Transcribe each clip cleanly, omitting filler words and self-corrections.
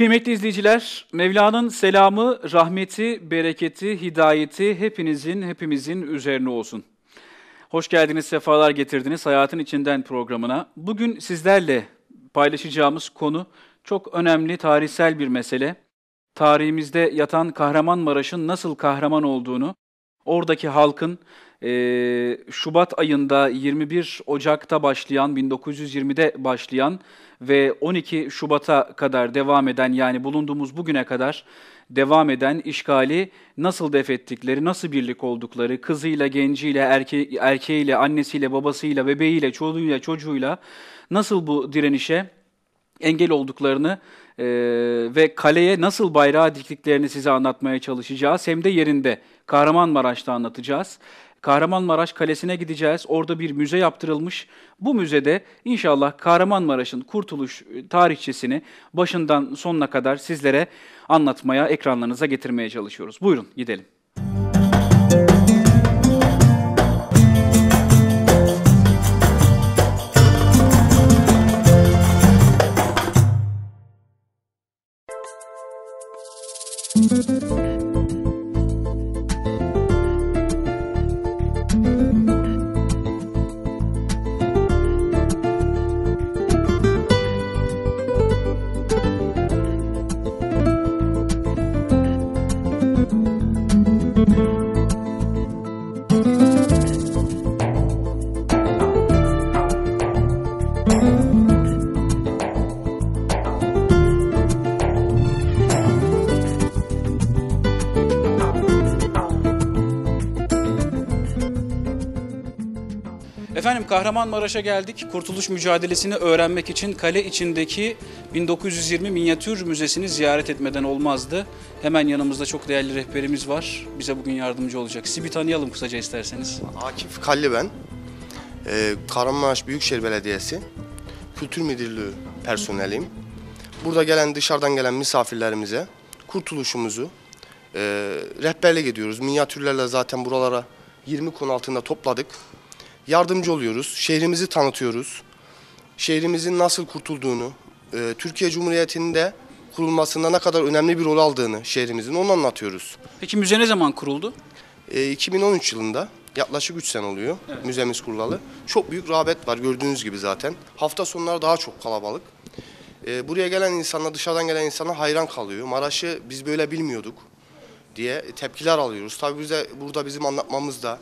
Kıymetli izleyiciler, Mevla'nın selamı, rahmeti, bereketi, hidayeti hepimizin üzerine olsun. Hoş geldiniz, sefalar getirdiniz Hayatın İçinden programına. Bugün sizlerle paylaşacağımız konu çok önemli, tarihsel bir mesele. Tarihimizde yatan Kahramanmaraş'ın nasıl kahraman olduğunu, oradaki halkın Şubat ayında 21 Ocak'ta başlayan, 1920'de başlayan ve 12 Şubat'a kadar devam eden, yani bulunduğumuz bugüne kadar devam eden işgali nasıl def ettikleri, nasıl birlik oldukları, kızıyla, genciyle, erkeğiyle, annesiyle, babasıyla, bebeğiyle, çoluğuyla, çocuğuyla nasıl bu direnişe engel olduklarını ve kaleye nasıl bayrağı diktiklerini size anlatmaya çalışacağız. Hem de yerinde, Kahramanmaraş'ta anlatacağız. Kahramanmaraş Kalesi'ne gideceğiz. Orada bir müze yaptırılmış. Bu müzede inşallah Kahramanmaraş'ın kurtuluş tarihçesini başından sonuna kadar sizlere anlatmaya, ekranlarınıza getirmeye çalışıyoruz. Buyurun gidelim. Efendim, Kahramanmaraş'a geldik. Kurtuluş mücadelesini öğrenmek için kale içindeki 1920 Minyatür Müzesi'ni ziyaret etmeden olmazdı. Hemen yanımızda çok değerli rehberimiz var. Bize bugün yardımcı olacak. Sizi bir tanıyalım kısaca isterseniz. Akif Kalleben, Kahramanmaraş Büyükşehir Belediyesi Kültür Müdürlüğü personeliyim. Burada gelen, dışarıdan gelen misafirlerimize kurtuluşumuzu rehberlik ediyoruz. Minyatürlerle zaten buralara 20 konu altında topladık. Yardımcı oluyoruz, şehrimizi tanıtıyoruz, şehrimizin nasıl kurtulduğunu, Türkiye Cumhuriyeti'nde kurulmasında ne kadar önemli bir rol aldığını şehrimizin, onu anlatıyoruz. Peki müze ne zaman kuruldu? 2013 yılında, yaklaşık 3 sene oluyor, evet. Müzemiz kurulalı. Çok büyük rağbet var gördüğünüz gibi zaten. Hafta sonları daha çok kalabalık. Buraya gelen insanlar, dışarıdan gelen insanlar hayran kalıyor. Maraş'ı biz böyle bilmiyorduk diye tepkiler alıyoruz. Tabii bize, burada bizim anlatmamız da,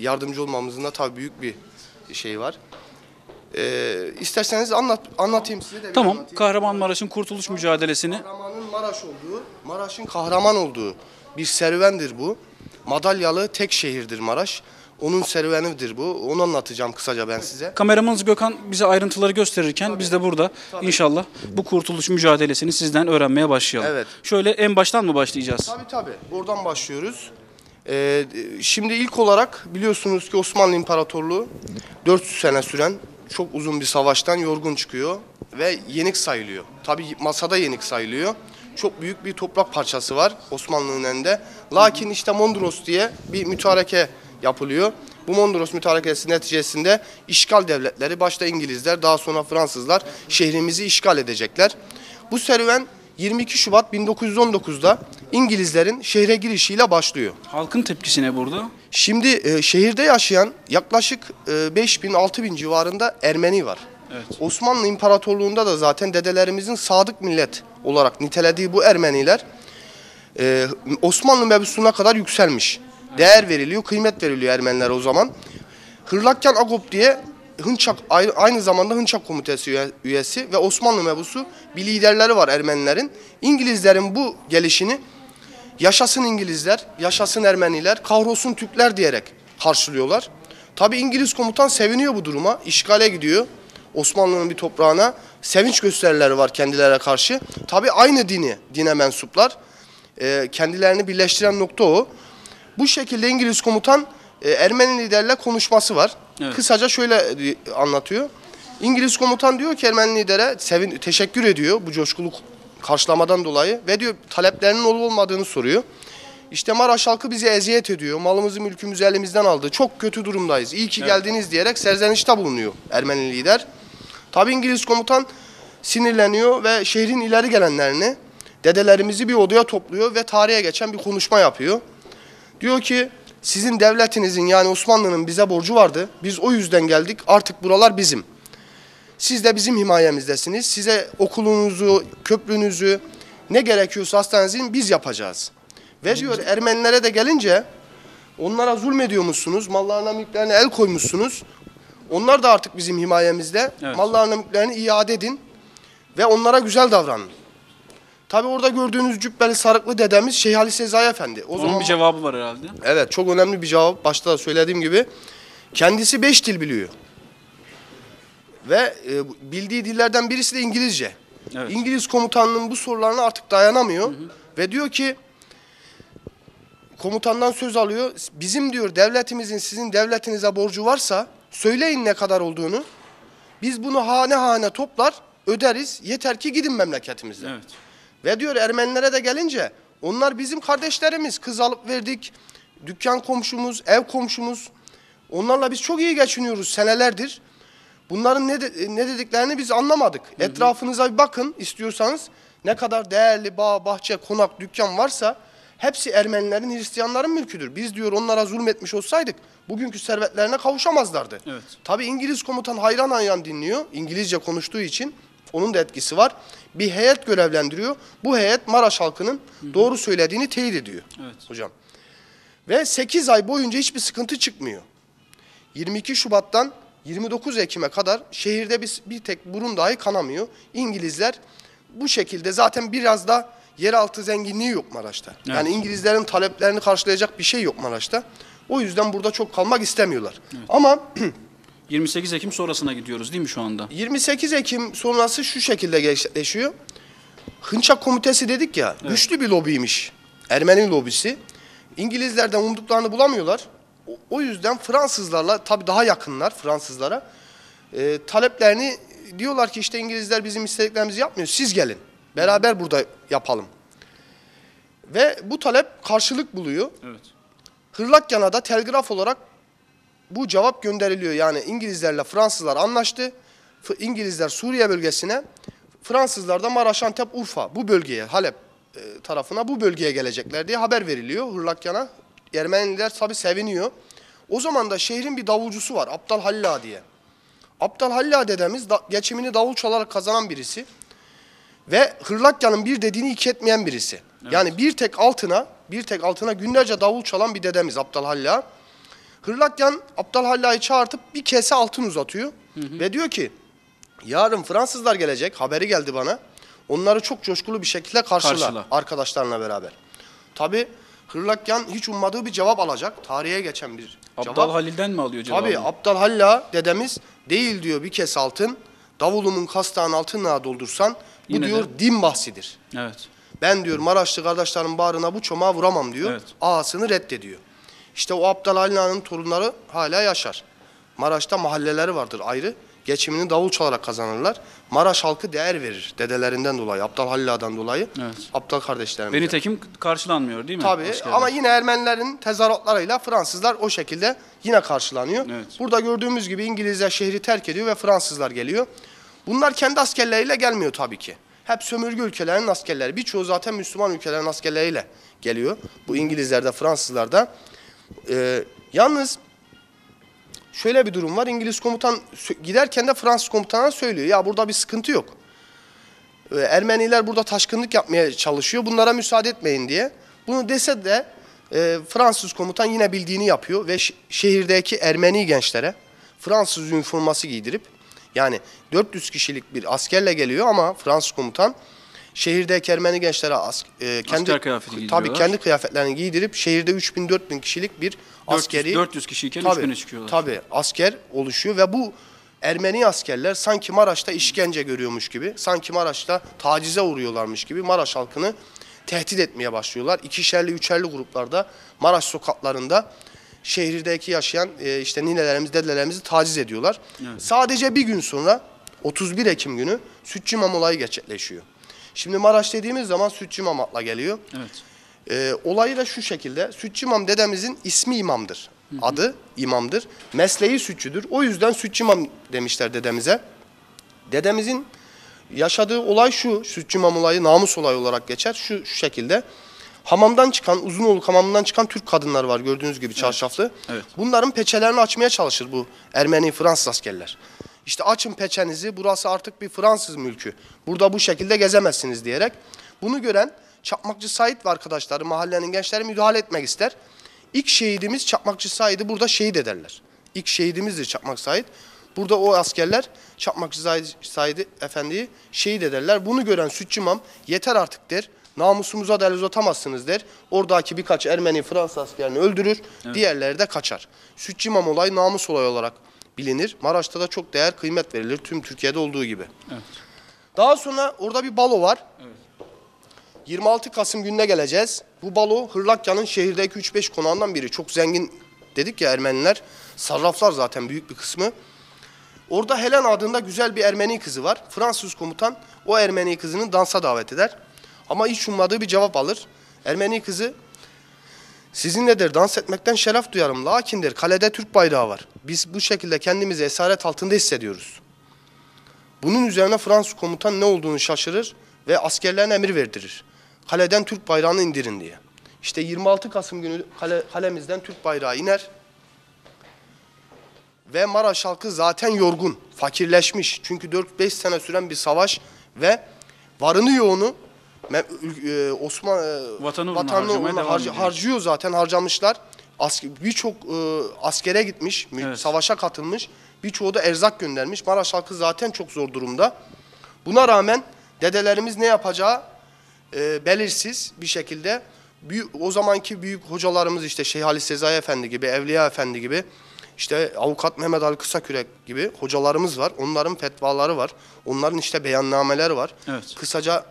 yardımcı olmamızın da tabii büyük bir şey var. İsterseniz anlatayım size de. Tamam, Kahramanmaraş'ın kurtuluş mücadelesini. Maraş'ın kahraman olduğu bir serüvendir bu. Madalyalı tek şehirdir Maraş. Onun serüvenidir bu. Onu anlatacağım kısaca ben size. Kameramanız Gökhan bize ayrıntıları gösterirken tabii, biz de burada tabii, inşallah bu kurtuluş mücadelesini sizden öğrenmeye başlayalım. Evet. Şöyle en baştan mı başlayacağız? Tabii. Oradan başlıyoruz. Şimdi ilk olarak biliyorsunuz ki Osmanlı İmparatorluğu 400 sene süren çok uzun bir savaştan yorgun çıkıyor ve yenik sayılıyor. Tabii masada yenik sayılıyor. Çok büyük bir toprak parçası var Osmanlı'nın önünde. Lakin işte Mondros diye bir mütareke yapılıyor. Bu Mondros mütarekesi neticesinde işgal devletleri, başta İngilizler, daha sonra Fransızlar şehrimizi işgal edecekler. Bu serüven 22 Şubat 1919'da İngilizlerin şehre girişiyle başlıyor. Halkın tepkisine burada? Şimdi şehirde yaşayan yaklaşık 5000-6000 civarında Ermeni var. Evet. Osmanlı İmparatorluğu'nda da zaten dedelerimizin sadık millet olarak nitelediği bu Ermeniler Osmanlı mevzusuna kadar yükselmiş. Evet. Değer veriliyor, kıymet veriliyor Ermenilere o zaman. Hırlakyan Agop diye Hınçak, aynı zamanda Hınçak Komitesi üyesi ve Osmanlı mebusu bir liderleri var Ermenilerin. İngilizlerin bu gelişini yaşasın İngilizler, yaşasın Ermeniler, kahrolsun Türkler diyerek karşılıyorlar. Tabi İngiliz komutan seviniyor bu duruma, işgale gidiyor Osmanlı'nın bir toprağına. Sevinç gösterileri var kendilerine karşı. Tabi aynı dine mensuplar. Kendilerini birleştiren nokta o. Bu şekilde İngiliz komutan Ermeni liderle konuşması var. Evet. Kısaca şöyle anlatıyor. İngiliz komutan diyor ki Ermeni lidere teşekkür ediyor bu coşkulu karşılamadan dolayı ve diyor taleplerinin olup olmadığını soruyor. İşte Maraş halkı bizi eziyet ediyor. Malımızı mülkümüzü elimizden aldı. Çok kötü durumdayız. İyi ki geldiniz diyerek serzenişte bulunuyor Ermeni lider. Tabii İngiliz komutan sinirleniyor ve şehrin ileri gelenlerini dedelerimizi bir odaya topluyor ve tarihe geçen bir konuşma yapıyor. Diyor ki sizin devletinizin yani Osmanlı'nın bize borcu vardı. Biz o yüzden geldik. Artık buralar bizim. Siz de bizim himayemizdesiniz. Size okulunuzu, köprünüzü, ne gerekiyorsa hastanenizi biz yapacağız. Ve diyor Ermenilere de gelince onlara zulmediyormuşsunuz. Mallarına, mülklerine el koymuşsunuz. Onlar da artık bizim himayemizde. Evet. Mallarına, mülklerini iade edin ve onlara güzel davranın. Tabi orada gördüğünüz cübbeli sarıklı dedemiz Şeyh Ali Sezai Efendi. O zaman, onun bir cevabı var herhalde. Evet, çok önemli bir cevap. Başta da söylediğim gibi kendisi 5 dil biliyor. Ve bildiği dillerden birisi de İngilizce. Evet. İngiliz komutanının bu sorularına artık dayanamıyor. Hı hı. Ve diyor ki komutandan söz alıyor. Bizim diyor devletimizin sizin devletinize borcu varsa söyleyin ne kadar olduğunu. Biz bunu hane hane toplar öderiz. Yeter ki gidin memleketimizden. Evet. Ve diyor Ermenilere de gelince onlar bizim kardeşlerimiz. Kız alıp verdik. Dükkan komşumuz, ev komşumuz. Onlarla biz çok iyi geçiniyoruz senelerdir. Bunların ne dediklerini biz anlamadık. Hı hı. Etrafınıza bir bakın istiyorsanız. Ne kadar değerli bağ, bahçe, konak, dükkan varsa hepsi Ermenilerin, Hristiyanların mülküdür. Biz diyor onlara zulmetmiş olsaydık bugünkü servetlerine kavuşamazlardı. Evet. Tabii İngiliz komutan hayran hayran dinliyor. İngilizce konuştuğu için onun da etkisi var. Bir heyet görevlendiriyor. Bu heyet Maraş halkının hı hı. doğru söylediğini teyit ediyor. Evet. Hocam. Ve 8 ay boyunca hiçbir sıkıntı çıkmıyor. 22 Şubat'tan 29 Ekim'e kadar şehirde bir tek burun dahi kanamıyor. İngilizler bu şekilde zaten biraz da yeraltı zenginliği yok Maraş'ta. Evet. Yani İngilizlerin taleplerini karşılayacak bir şey yok Maraş'ta. O yüzden burada çok kalmak istemiyorlar. Evet. Ama 28 Ekim sonrasına gidiyoruz değil mi şu anda? 28 Ekim sonrası şu şekilde gerçekleşiyor. Hınçak Komitesi dedik ya, evet. güçlü bir lobiymiş. Ermeni lobisi. İngilizlerden umduklarını bulamıyorlar. O yüzden Fransızlarla, tabii daha yakınlar Fransızlara, taleplerini diyorlar ki işte İngilizler bizim istediklerimizi yapmıyor. Siz gelin. Beraber burada yapalım. Ve bu talep karşılık buluyor. Evet. Hırlakyan'a da telgraf olarak bu cevap gönderiliyor. Yani İngilizlerle Fransızlar anlaştı. İngilizler Suriye bölgesine, Fransızlar da Maraş, Antep, Urfa bu bölgeye, Halep tarafına bu bölgeye gelecekler diye haber veriliyor Hırlakyan'a. Ermeniler tabi seviniyor. O zaman da şehrin bir davulcusu var, Abdal Halil diye. Abdal Halil dedemiz geçimini davul çalarak kazanan birisi. Ve Hırlakyan'ın bir dediğini iki etmeyen birisi. Evet. Yani bir tek altına günlerce davul çalan bir dedemiz Abdal Halil. Hırlakyan Abdal Halil'i çağırtıp bir kese altın uzatıyor. Hı hı. Ve diyor ki yarın Fransızlar gelecek, haberi geldi bana. Onları çok coşkulu bir şekilde karşıla. Arkadaşlarına beraber. Tabi Hırlakyan hiç ummadığı bir cevap alacak. Tarihe geçen bir cevap. Abdal Halil'den mi alıyor cevabı? Tabi Abdal Halil dedemiz değil diyor bir kese altın. Davulumun kastağını altınla doldursan bu yine diyor de din bahsidir. Evet. Ben diyor Maraşlı kardeşlerin bağrına bu çomağı vuramam diyor. Evet. Ağasını reddediyor. İşte o Abdal Halil Ağa'nın torunları hala yaşar. Maraş'ta mahalleleri vardır ayrı. Geçimini davul çalarak kazanırlar. Maraş halkı değer verir dedelerinden dolayı, Abdal Halil Ağa'dan dolayı. Evet. Abdal kardeşlerim. Ve nitekim karşılanmıyor değil mi? Tabii ama yine Ermenilerin tezahüratlarıyla Fransızlar o şekilde yine karşılanıyor. Evet. Burada gördüğümüz gibi İngilizler şehri terk ediyor ve Fransızlar geliyor. Bunlar kendi askerleriyle gelmiyor tabii ki. Hep sömürge ülkelerinin askerleri. Birçoğu zaten Müslüman ülkelerin askerleriyle geliyor. Bu İngilizler de Fransızlar da. Yalnız şöyle bir durum var. İngiliz komutan giderken de Fransız komutana söylüyor. Ya burada bir sıkıntı yok. Ermeniler burada taşkınlık yapmaya çalışıyor. Bunlara müsaade etmeyin diye. Bunu dese de Fransız komutan yine bildiğini yapıyor. Ve şehirdeki Ermeni gençlere Fransız üniforması giydirip, yani 400 kişilik bir askerle geliyor ama Fransız komutan şehirdeki Ermeni gençlere kendi kıyafetlerini giydirip şehirde 3000-4000 kişilik bir 400 kişiyken 3000'e çıkıyorlar. Tabii asker oluşuyor ve bu Ermeni askerler sanki Maraş'ta işkence görüyormuş gibi, sanki Maraş'ta tacize uğruyorlarmış gibi Maraş halkını tehdit etmeye başlıyorlar. İkişerli, üçerli gruplarda Maraş sokaklarında şehirdeki yaşayan işte ninelerimiz, dedelerimizi taciz ediyorlar. Evet. Sadece bir gün sonra 31 Ekim günü Sütçü İmam olayı gerçekleşiyor. Şimdi Maraş dediğimiz zaman Sütçü İmam atla geliyor. Evet. Olayı da şu şekilde. Sütçü İmam dedemizin ismi İmam'dır. Hı hı. Adı İmam'dır. Mesleği sütçüdür. O yüzden Sütçü İmam demişler dedemize. Dedemizin Yaşadığı olay şu, Sütçü İmam olayı namus olayı olarak geçer. Şu şekilde, hamamdan çıkan, Uzunoluk hamamından çıkan Türk kadınlar var gördüğünüz gibi çarşaflı. Evet, evet. Bunların peçelerini açmaya çalışır bu Ermeni Fransız askerler. İşte açın peçenizi, burası artık bir Fransız mülkü. Burada bu şekilde gezemezsiniz diyerek. Bunu gören Çakmakçı Sait ve arkadaşları, mahallenin gençleri müdahale etmek ister. İlk şehidimiz Çakmakçı Sait'i burada şehit ederler. İlk şehidimizdir Çakmakçı Sait. Burada o askerler Çakmakçı Sait Efendi'yi şehit ederler. Bunu gören Sütçü İmam yeter artık der. Namusumuza da el uzatamazsınız der. Oradaki birkaç Ermeni Fransız askerini öldürür. Evet. Diğerleri de kaçar. Sütçü İmam olayı namus olayı olarak bilinir. Maraş'ta da çok değer kıymet verilir. Tüm Türkiye'de olduğu gibi. Evet. Daha sonra orada bir balo var. Evet. 26 Kasım gününe geleceğiz. Bu balo Hırlakya'nın şehirdeki 3-5 konağından biri. Çok zengin dedik ya Ermeniler. Sarraflar zaten büyük bir kısmı. Orada Helen adında güzel bir Ermeni kızı var. Fransız komutan o Ermeni kızını dansa davet eder. Ama hiç ummadığı bir cevap alır. Ermeni kızı, sizinle der dans etmekten şeref duyarım. Lakin der kalede Türk bayrağı var. Biz bu şekilde kendimizi esaret altında hissediyoruz. Bunun üzerine Fransız komutan ne olduğunu şaşırır ve askerlerine emir verdirir. Kaleden Türk bayrağını indirin diye. İşte 26 Kasım günü kalemizden Türk bayrağı iner. Ve Maraş halkı zaten yorgun, fakirleşmiş. Çünkü 4-5 sene süren bir savaş ve varını yoğunu vatanını harcıyor zaten, harcamışlar. Birçok askere gitmiş, evet, savaşa katılmış. Birçoğu da erzak göndermiş. Maraş halkı zaten çok zor durumda. Buna rağmen dedelerimiz ne yapacağı belirsiz bir şekilde. O zamanki büyük hocalarımız işte Şeyh Ali Sezai Efendi gibi, Evliya Efendi gibi, İşte avukat Mehmet Ali Kısakürek gibi hocalarımız var. Onların fetvaları var. Onların işte beyannameleri var. Evet. Kısaca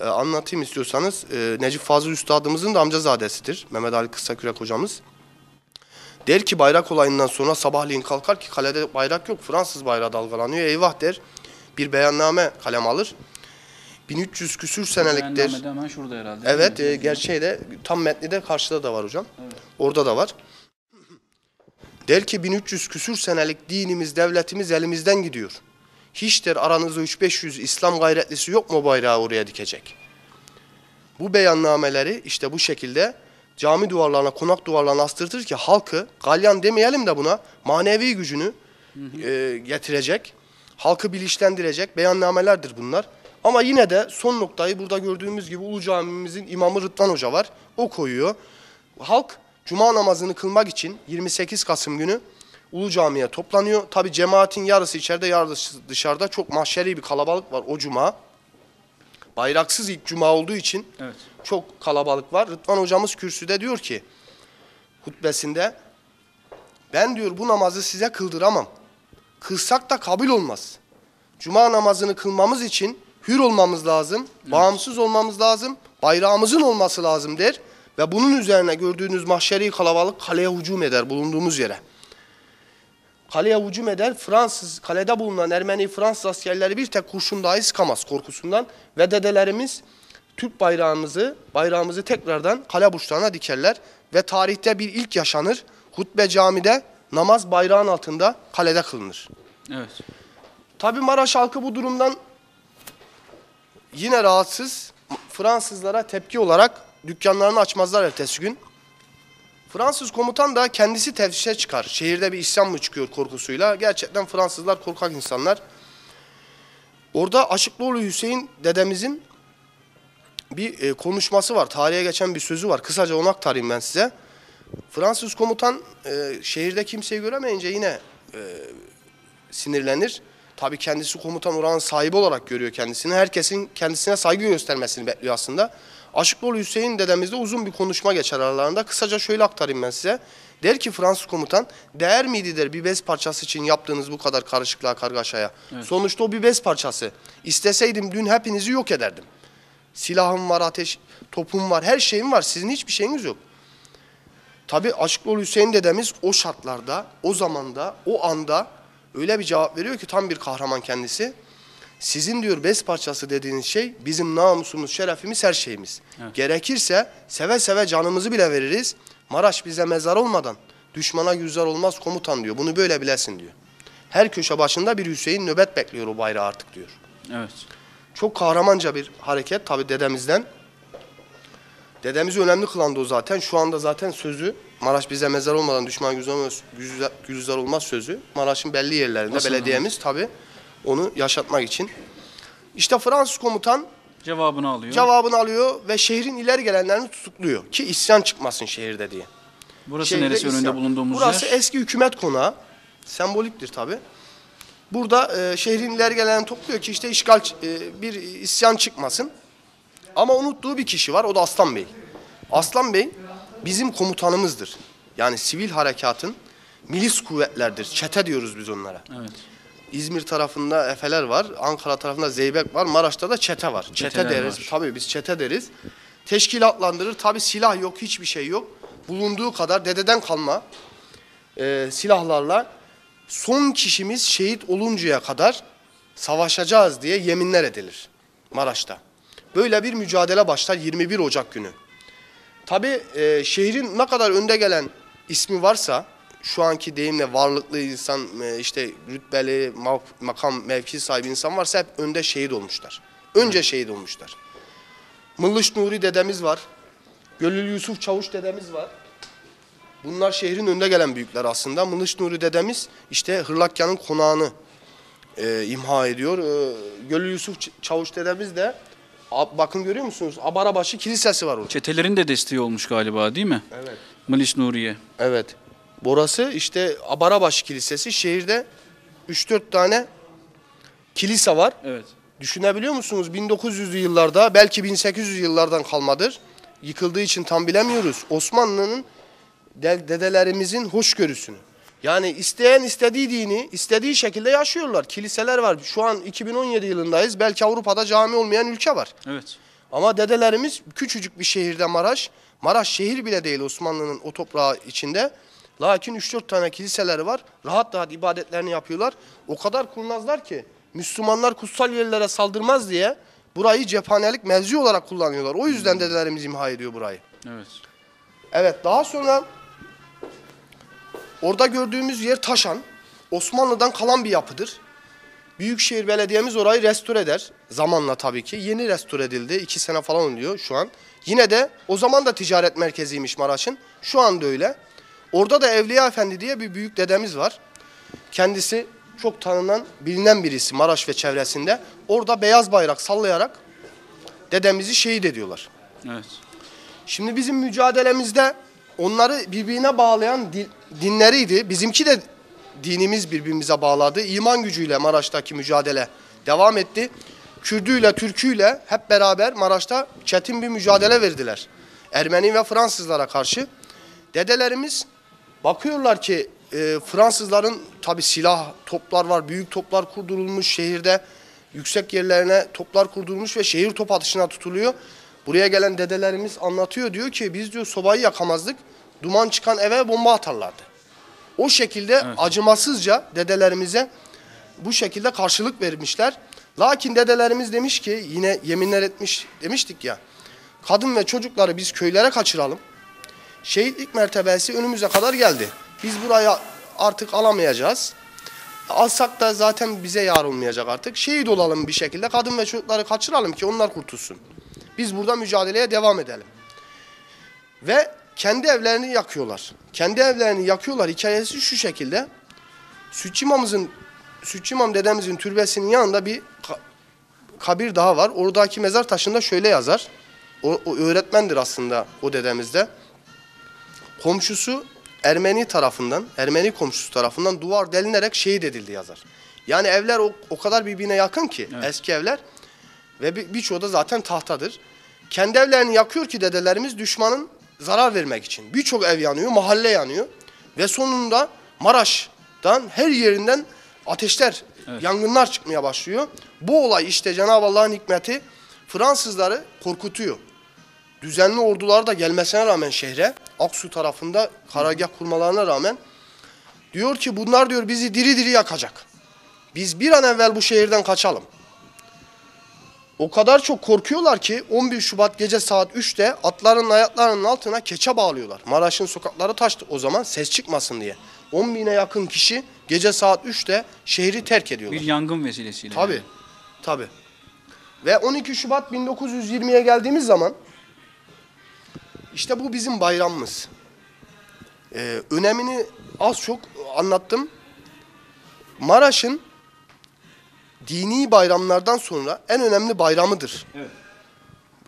anlatayım istiyorsanız. Necip Fazıl Üstadımızın da amcazadesidir. Mehmet Ali Kısakürek hocamız. Der ki bayrak olayından sonra sabahleyin kalkar ki kalede bayrak yok. Fransız bayrağı dalgalanıyor. Eyvah der. Bir beyanname kalem alır. 1300 küsür senelik der. Beyanname hemen şurada herhalde. Evet. Gerçeği de tam metni de karşıda da var hocam. Evet. Orada da var. Der ki 1300 küsür senelik dinimiz, devletimiz elimizden gidiyor. Hiç der aranızda 3-500 İslam gayretlisi yok mu bayrağı oraya dikecek? Bu beyannameleri işte bu şekilde cami duvarlarına, konak duvarlarına astırtır ki halkı, galyan demeyelim de buna, manevi gücünü getirecek, halkı bilinçlendirecek beyannamelerdir bunlar. Ama yine de son noktayı burada gördüğümüz gibi Ulu Camimizin imamı Rıdvan Hoca var, o koyuyor. Halk Cuma namazını kılmak için 28 Kasım günü Ulu Cami'ye toplanıyor. Tabi cemaatin yarısı içeride, yarısı dışarıda. Çok mahşeri bir kalabalık var o cuma. Bayraksız ilk cuma olduğu için evet, çok kalabalık var. Rıdvan hocamız kürsüde diyor ki hutbesinde, ben diyor bu namazı size kıldıramam. Kılsak da kabul olmaz. Cuma namazını kılmamız için hür olmamız lazım, evet, bağımsız olmamız lazım, bayrağımızın olması lazım der. Ve bunun üzerine gördüğünüz mahşeri kalabalık kaleye hücum eder bulunduğumuz yere. Kaleye hücum eder. Fransız, kalede bulunan Ermeni Fransız askerleri bir tek kurşun dahi sıkamaz korkusundan. Ve dedelerimiz Türk bayrağımızı tekrardan kale burçlarına dikerler. Ve tarihte bir ilk yaşanır. Hutbe camide, namaz bayrağın altında kalede kılınır. Evet. Tabii Maraş halkı bu durumdan yine rahatsız. Fransızlara tepki olarak dükkanlarını açmazlar ertesi gün. Fransız komutan da kendisi teftişe çıkar. Şehirde bir isyan mı çıkıyor korkusuyla. Gerçekten Fransızlar korkak insanlar. Orada Aşıklıoğlu Hüseyin dedemizin bir konuşması var. Tarihe geçen bir sözü var. Kısaca onu aktarayım ben size. Fransız komutan şehirde kimseyi göremeyince yine sinirlenir. Tabii kendisi komutan, oranın sahibi olarak görüyor kendisini. Herkesin kendisine saygı göstermesini bekliyor aslında. Aşıklıoğlu Hüseyin dedemizde uzun bir konuşma geçer aralarında. Kısaca şöyle aktarayım ben size. Der ki Fransız komutan, değer miydi der bir bez parçası için yaptığınız bu kadar karışıklığa, kargaşaya. Evet. Sonuçta o bir bez parçası. İsteseydim dün hepinizi yok ederdim. Silahım var, ateş topum var, her şeyim var. Sizin hiçbir şeyiniz yok. Tabii Aşıklıoğlu Hüseyin dedemiz o şartlarda, o zamanda, o anda öyle bir cevap veriyor ki tam bir kahraman kendisi. Sizin diyor bez parçası dediğiniz şey bizim namusumuz, şerefimiz, her şeyimiz. Evet. Gerekirse seve seve canımızı bile veririz. Maraş bize mezar olmadan düşmana güzel olmaz komutan diyor. Bunu böyle bilesin diyor. Her köşe başında bir Hüseyin nöbet bekliyor o bayrağı artık diyor. Evet. Çok kahramanca bir hareket tabii dedemizden. Dedemizi önemli kılandı o zaten. Şu anda zaten sözü Maraş bize mezar olmadan düşman güzüzar olmaz sözü. Maraş'ın belli yerlerinde nasıl belediyemiz tabii onu yaşatmak için. İşte Fransız komutan cevabını alıyor ve şehrin ileri gelenlerini tutukluyor. Ki isyan çıkmasın şehirde diye. Burası şehirde neresi isyan. Önünde bulunduğumuz burası yer? Eski hükümet konağı. Semboliktir tabii. Burada şehrin ileri gelenlerini topluyor ki işte işgal bir isyan çıkmasın. Ama unuttuğu bir kişi var, o da Aslan Bey. Aslan Bey bizim komutanımızdır. Yani sivil harekatın milis kuvvetlerdir. Çete diyoruz biz onlara. Evet. İzmir tarafında Efeler var, Ankara tarafında Zeybek var, Maraş'ta da çete var. Çete deriz, tabii biz çete deriz. Teşkilatlandırır, tabii silah yok, hiçbir şey yok. Bulunduğu kadar dededen kalma silahlarla son kişimiz şehit oluncaya kadar savaşacağız diye yeminler edilir Maraş'ta. Böyle bir mücadele başlar 21 Ocak günü. Tabii şehrin ne kadar önde gelen ismi varsa, şu anki deyimle varlıklı insan, işte rütbeli, makam, mevki sahibi insan varsa hep önde şehit olmuşlar. Önce şehit olmuşlar. Mıllış Nuri dedemiz var. Gölül Yusuf Çavuş dedemiz var. Bunlar şehrin önde gelen büyükler aslında. Mıllış Nuri dedemiz işte Hırlakyan'ın konağını imha ediyor. Gölül Yusuf Çavuş dedemiz de bakın görüyor musunuz? Abarabaşı Kilisesi var orada. Çetelerin de desteği olmuş galiba değil mi? Evet. Mıllış Nuri'ye. Evet. Burası işte Abarabaşı Kilisesi. Şehirde 3-4 tane kilise var. Evet. Düşünebiliyor musunuz? 1900'lü yıllarda belki 1800 yıllardan kalmadır. Yıkıldığı için tam bilemiyoruz. Osmanlı'nın dedelerimizin hoşgörüsünü. Yani isteyen istediği dini istediği şekilde yaşıyorlar. Kiliseler var. Şu an 2017 yılındayız. Belki Avrupa'da cami olmayan ülke var. Evet. Ama dedelerimiz küçücük bir şehirde Maraş. Maraş şehir bile değil Osmanlı'nın o toprağı içinde. Lakin 3-4 tane kiliseleri var. Rahat rahat ibadetlerini yapıyorlar. O kadar kurnazlar ki Müslümanlar kutsal yerlere saldırmaz diye burayı cephanelik mevzi olarak kullanıyorlar. O yüzden dedelerimiz imha ediyor burayı. Evet. Evet, daha sonra orada gördüğümüz yer Taşan. Osmanlı'dan kalan bir yapıdır. Büyükşehir Belediyemiz orayı restore eder. Zamanla tabii ki. Yeni restore edildi. 2 sene falan oluyor şu an. Yine de o zaman da ticaret merkeziymiş Maraş'ın. Şu anda öyle. Orada da Evliya Efendi diye bir büyük dedemiz var. Kendisi çok tanınan, bilinen birisi Maraş ve çevresinde. Orada beyaz bayrak sallayarak dedemizi şehit ediyorlar. Evet. Şimdi bizim mücadelemizde onları birbirine bağlayan dinleriydi. Bizimki de dinimiz birbirimize bağladı. İman gücüyle Maraş'taki mücadele devam etti. Kürdüyle, Türküyle hep beraber Maraş'ta çetin bir mücadele verdiler. Ermeni ve Fransızlara karşı. Dedelerimiz bakıyorlar ki Fransızların tabii silah, toplar var, büyük toplar kurdurulmuş şehirde. Yüksek yerlerine toplar kurdurulmuş ve şehir top atışına tutuluyor. Buraya gelen dedelerimiz anlatıyor, diyor ki biz diyor sobayı yakamazdık, duman çıkan eve bomba atarlardı. O şekilde evet, acımasızca dedelerimize bu şekilde karşılık vermişler. Lakin dedelerimiz demiş ki, yine yeminler etmiş demiştik ya, kadın ve çocukları biz köylere kaçıralım. Şehitlik mertebesi önümüze kadar geldi. Biz burayı artık alamayacağız. Alsak da zaten bize yar olmayacak artık. Şehit olalım bir şekilde, kadın ve çocukları kaçıralım ki onlar kurtulsun. Biz burada mücadeleye devam edelim. Ve kendi evlerini yakıyorlar. Kendi evlerini yakıyorlar. Hikayesi şu şekilde. Sütçü İmam dedemizin türbesinin yanında bir kabir daha var. Oradaki mezar taşında şöyle yazar. O öğretmendir aslında o dedemizde. Komşusu Ermeni tarafından, Ermeni komşusu tarafından duvar delinerek şehit edildi yazar. Yani evler o kadar birbirine yakın ki, evet, eski evler. Ve birçoğu da zaten tahtadır. Kendi evlerini yakıyor ki dedelerimiz düşmanın zarar vermek için. Birçok ev yanıyor, mahalle yanıyor. Ve sonunda Maraş'tan her yerinden ateşler, evet, yangınlar çıkmaya başlıyor. Bu olay işte Cenab-ı Allah'ın hikmeti Fransızları korkutuyor. Düzenli ordular da gelmesine rağmen şehre, Aksu tarafında karargah kurmalarına rağmen diyor ki bunlar diyor bizi diri diri yakacak. Biz bir an evvel bu şehirden kaçalım. O kadar çok korkuyorlar ki 11 Şubat gece saat 3'te atların ayaklarının altına keçe bağlıyorlar. Maraş'ın sokakları taştı o zaman, ses çıkmasın diye. 10.000'e yakın kişi gece saat 3'te şehri terk ediyorlar. Bir yangın vesilesiyle. Tabii, tabii. Ve 12 Şubat 1920'ye geldiğimiz zaman işte bu bizim bayramımız. Önemini az çok anlattım. Maraş'ın dini bayramlardan sonra en önemli bayramıdır. Evet.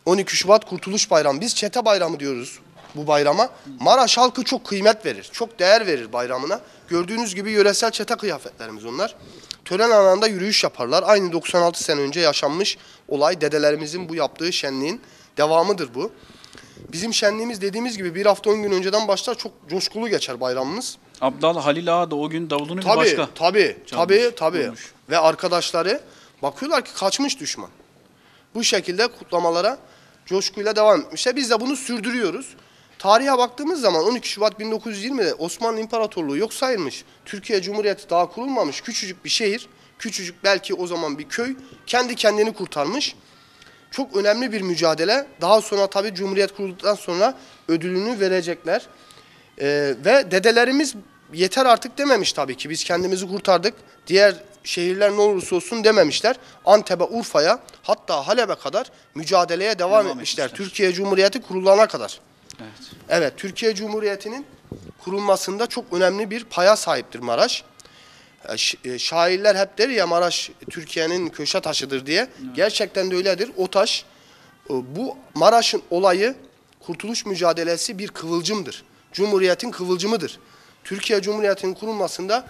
12 Şubat Kurtuluş Bayramı. Biz Çete Bayramı diyoruz bu bayrama. Maraş halkı çok kıymet verir, çok değer verir bayramına. Gördüğünüz gibi yöresel çete kıyafetlerimiz onlar. Tören alanında yürüyüş yaparlar. Aynı 96 sene önce yaşanmış olay, dedelerimizin bu yaptığı şenliğin devamıdır bu. Bizim şenliğimiz dediğimiz gibi bir hafta 10 gün önceden başlar, çok coşkulu geçer bayramımız. Abdal Halil Ağa da o gün davulunu tabii, bir başka. Tabii. Olmuş. Ve arkadaşları bakıyorlar ki kaçmış düşman. Bu şekilde kutlamalara coşkuyla devam etmişler. Biz de bunu sürdürüyoruz. Tarihe baktığımız zaman 12 Şubat 1920'de Osmanlı İmparatorluğu yok sayılmış, Türkiye Cumhuriyeti daha kurulmamış, küçücük bir şehir, küçücük belki o zaman bir köy kendi kendini kurtarmış. Çok önemli bir mücadele. Daha sonra tabii Cumhuriyet kurulduktan sonra ödülünü verecekler. Ve dedelerimiz yeter artık dememiş tabii ki. Biz kendimizi kurtardık. Diğer şehirler ne olursa olsun dememişler. Antep'e, Urfa'ya, hatta Halep'e kadar mücadeleye devam etmişler. Türkiye Cumhuriyeti kurulana kadar. Evet, Türkiye Cumhuriyeti'nin kurulmasında çok önemli bir paya sahiptir Maraş. Şairler hep der ya, Maraş Türkiye'nin köşe taşıdır diye. Evet. Gerçekten de öyledir. O taş, bu Maraş'ın olayı, kurtuluş mücadelesi bir kıvılcımdır. Cumhuriyetin kıvılcımıdır. Türkiye Cumhuriyeti'nin kurulmasında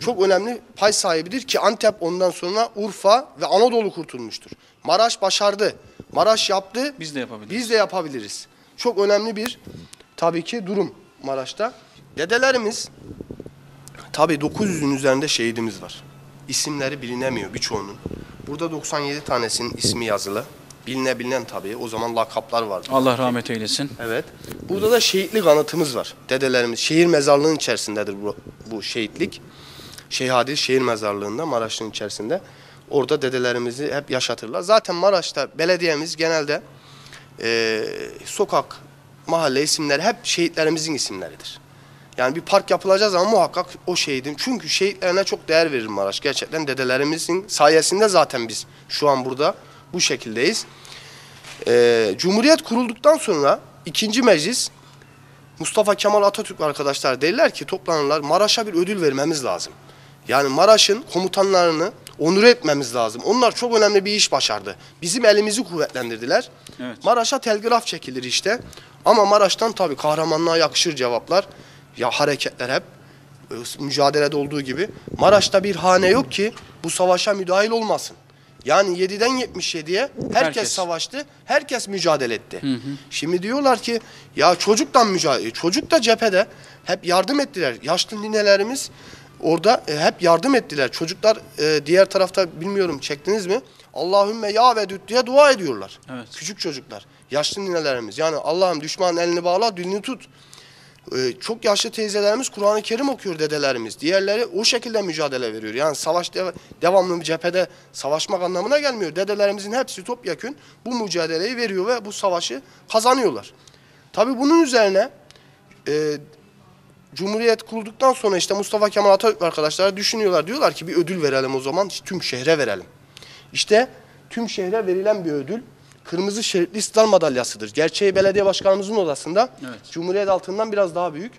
çok önemli pay sahibidir ki Antep, ondan sonra Urfa ve Anadolu kurtulmuştur. Maraş başardı. Maraş yaptı. Biz de yapabiliriz. Çok önemli bir tabii ki durum Maraş'ta. Dedelerimiz tabii 900'ün üzerinde şehidimiz var. İsimleri bilinemiyor birçoğunun. Burada 97 tanesinin ismi yazılı. Bilinen tabii. O zaman lakaplar vardı. Allah rahmet eylesin. Evet. Burada da şehitlik anıtımız var. Dedelerimiz şehir mezarlığının içerisindedir bu şehitlik. Şehadi şehir mezarlığında, Maraş'ın içerisinde. Orada dedelerimizi hep yaşatırlar. Zaten Maraş'ta belediyemiz genelde sokak, mahalle isimleri hep şehitlerimizin isimleridir. Yani bir park yapılacağız ama muhakkak o şehidin. Çünkü şehitlerine çok değer verir Maraş. Gerçekten dedelerimizin sayesinde zaten biz şu an burada bu şekildeyiz. Cumhuriyet kurulduktan sonra 2. Meclis, Mustafa Kemal Atatürk arkadaşlar derler ki, toplanırlar, Maraş'a bir ödül vermemiz lazım. Yani Maraş'ın komutanlarını onur etmemiz lazım. Onlar çok önemli bir iş başardı. Bizim elimizi kuvvetlendirdiler. Evet. Maraş'a telgraf çekilir işte. Ama Maraş'tan tabii kahramanlığa yakışır cevaplar. Ya hareketler hep mücadelede olduğu gibi. Maraş'ta bir hane yok ki bu savaşa müdahil olmasın. Yani 7'den 77'ye herkes savaştı. Herkes mücadele etti. Hı hı. Şimdi diyorlar ki ya çocuktan mücadele. Çocuk da cephede hep yardım ettiler. Yaşlı ninelerimiz orada hep yardım ettiler. Çocuklar diğer tarafta, bilmiyorum çektiniz mi? Allahümme ya vedüt diye dua ediyorlar. Evet. Küçük çocuklar. Yaşlı ninelerimiz. Yani Allah'ım düşmanın elini bağla, dilini tut. Çok yaşlı teyzelerimiz Kur'an-ı Kerim okuyor dedelerimiz. Diğerleri o şekilde mücadele veriyor. Yani savaş devamlı bir cephede savaşmak anlamına gelmiyor. Dedelerimizin hepsi topyekün bu mücadeleyi veriyor ve bu savaşı kazanıyorlar. Tabii bunun üzerine Cumhuriyet kurulduktan sonra işte Mustafa Kemal Atatürk arkadaşlar düşünüyorlar. Diyorlar ki bir ödül verelim o zaman, tüm şehre verelim. İşte tüm şehre verilen bir ödül Kırmızı Şeritli İstiklal Madalyası'dır. Gerçeği belediye başkanımızın odasında, evet. Cumhuriyet altından biraz daha büyük.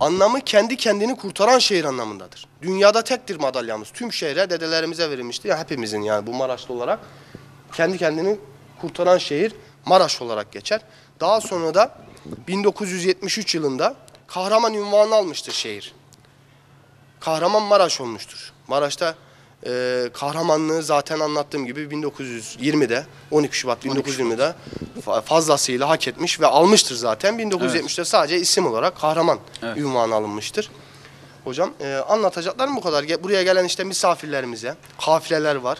Anlamı kendi kendini kurtaran şehir anlamındadır. Dünyada tektir madalyamız. Tüm şehre, dedelerimize verilmiştir. Yani hepimizin, yani bu Maraşlı olarak kendi kendini kurtaran şehir Maraş olarak geçer. Daha sonra da 1973 yılında kahraman unvanı almıştır şehir. Kahramanmaraş olmuştur. Maraş'ta kahramanlığı zaten anlattığım gibi 1920'de 12 Şubat 1920'de fazlasıyla hak etmiş ve almıştır zaten. 1970'te evet. Sadece isim olarak kahraman unvanı alınmıştır. Hocam anlatacaklarım bu kadar. Buraya gelen işte misafirlerimize, kafileler var.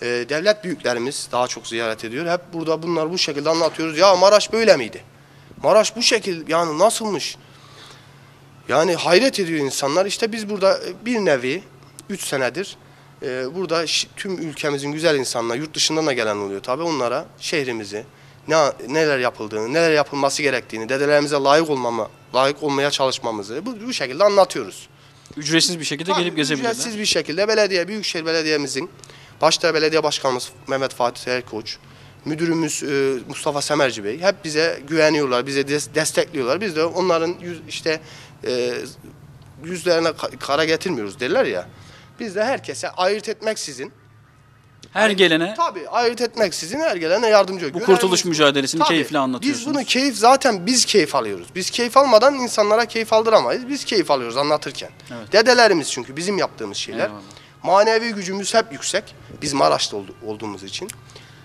Devlet büyüklerimiz daha çok ziyaret ediyor. Hep burada bunlar bu şekilde anlatıyoruz. Ya Maraş böyle miydi? Maraş bu şekil, yani nasılmış? Yani hayret ediyor insanlar. İşte biz burada bir nevi 3 senedir burada tüm ülkemizin güzel insanlar, yurt dışından da gelen oluyor tabii, onlara şehrimizi, neler yapıldığını, neler yapılması gerektiğini, dedelerimize layık olmaya çalışmamızı bu şekilde anlatıyoruz. Ücretsiz bir şekilde gelip gezebilirler. Ücretsiz bir şekilde belediye, Büyükşehir Belediye'mizin Başta belediye başkanımız Mehmet Fatih Erkoç, müdürümüz Mustafa Semerci Bey hep bize güveniyorlar, bize destekliyorlar. Biz de onların yüzlerine kara getirmiyoruz derler ya. Biz de herkese ayırt etmeksizin, her gelene, tabii ayırt etmeksizin her gelene yardımcı oluyoruz. Bu kurtuluş mücadelesini tabii, keyifle anlatıyorsunuz. Biz bunu zaten biz keyif alıyoruz. Biz keyif almadan insanlara keyif aldıramayız. Biz keyif alıyoruz anlatırken. Evet. Dedelerimiz çünkü bizim yaptığımız şeyler. Eyvallah. Manevi gücümüz hep yüksek. Biz Maraş'ta olduğumuz için.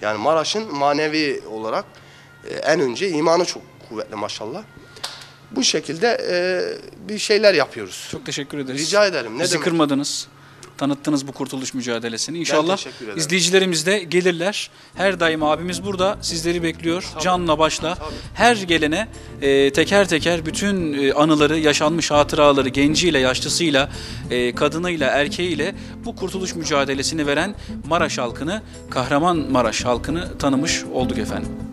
Yani Maraş'ın manevi olarak en önce imanı çok kuvvetli maşallah. Bu şekilde bir şeyler yapıyoruz. Çok teşekkür ederiz. Rica ederim. Ne bizi kırmadınız. Tanıttınız bu kurtuluş mücadelesini. İnşallah izleyicilerimiz de gelirler. Her daim abimiz burada sizleri bekliyor. Tabii. Canla başla. Tabii. Her gelene teker teker bütün anıları, yaşanmış hatıraları, genciyle, yaşlısıyla, kadınıyla, erkeğiyle bu kurtuluş mücadelesini veren Maraş halkını, Kahramanmaraş halkını tanımış olduk efendim.